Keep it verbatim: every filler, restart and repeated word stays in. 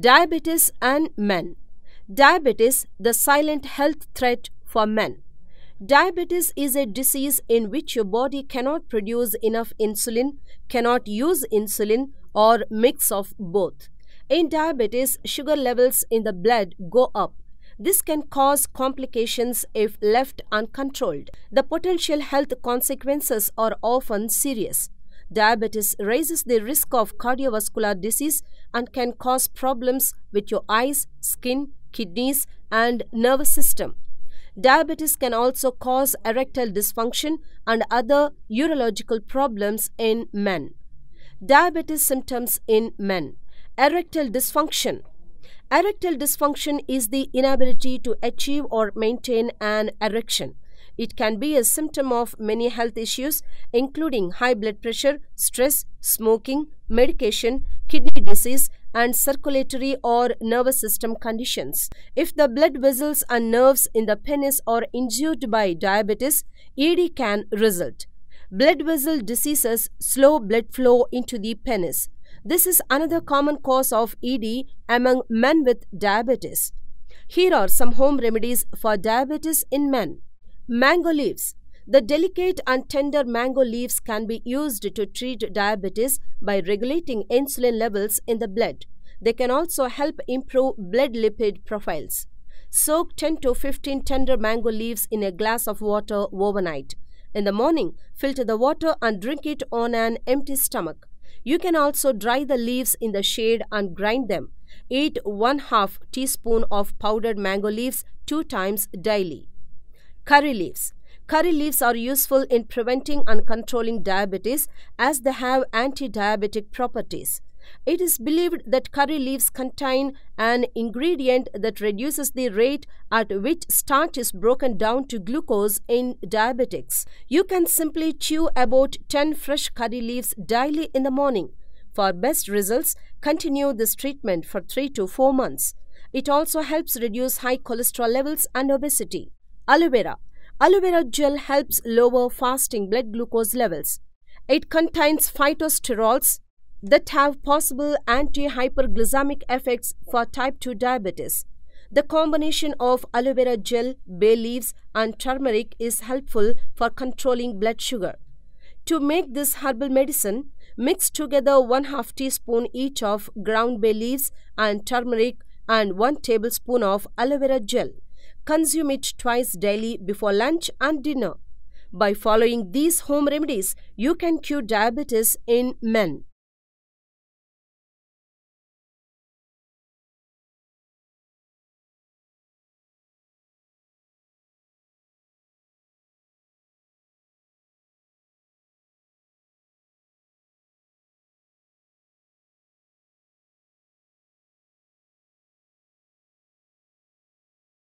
Diabetes and men. Diabetes, the silent health threat for men. Diabetes is a disease in which your body cannot produce enough insulin, cannot use insulin, or mix of both. In diabetes, sugar levels in the blood go up. This can cause complications if left uncontrolled. The potential health consequences are often serious. Diabetes raises the risk of cardiovascular disease and can cause problems with your eyes, skin, kidneys, and nervous system. Diabetes can also cause erectile dysfunction and other urological problems in men. Diabetes symptoms in men. Erectile dysfunction. Erectile dysfunction is the inability to achieve or maintain an erection. It can be a symptom of many health issues, including high blood pressure, stress, smoking, medication, kidney disease, and circulatory or nervous system conditions. If the blood vessels and nerves in the penis are injured by diabetes, E D can result. Blood vessel diseases slow blood flow into the penis. This is another common cause of E D among men with diabetes. Here are some home remedies for diabetes in men. Mango leaves. The delicate and tender mango leaves can be used to treat diabetes by regulating insulin levels in the blood. They can also help improve blood lipid profiles. Soak ten to fifteen tender mango leaves in a glass of water overnight. In the morning, filter the water and drink it on an empty stomach. You can also dry the leaves in the shade and grind them. Eat one half teaspoon of powdered mango leaves two times daily. Curry leaves. Curry leaves are useful in preventing and controlling diabetes as they have anti-diabetic properties. It is believed that curry leaves contain an ingredient that reduces the rate at which starch is broken down to glucose in diabetics. You can simply chew about ten fresh curry leaves daily in the morning. For best results, continue this treatment for three to four months. It also helps reduce high cholesterol levels and obesity. Aloe vera. Aloe vera gel helps lower fasting blood glucose levels. It contains phytosterols that have possible anti-hyperglycemic effects for type two diabetes. The combination of aloe vera gel, bay leaves, and turmeric is helpful for controlling blood sugar. To make this herbal medicine, mix together one half teaspoon each of ground bay leaves and turmeric and one tablespoon of aloe vera gel. Consume it twice daily before lunch and dinner. By following these home remedies, you can cure diabetes in men.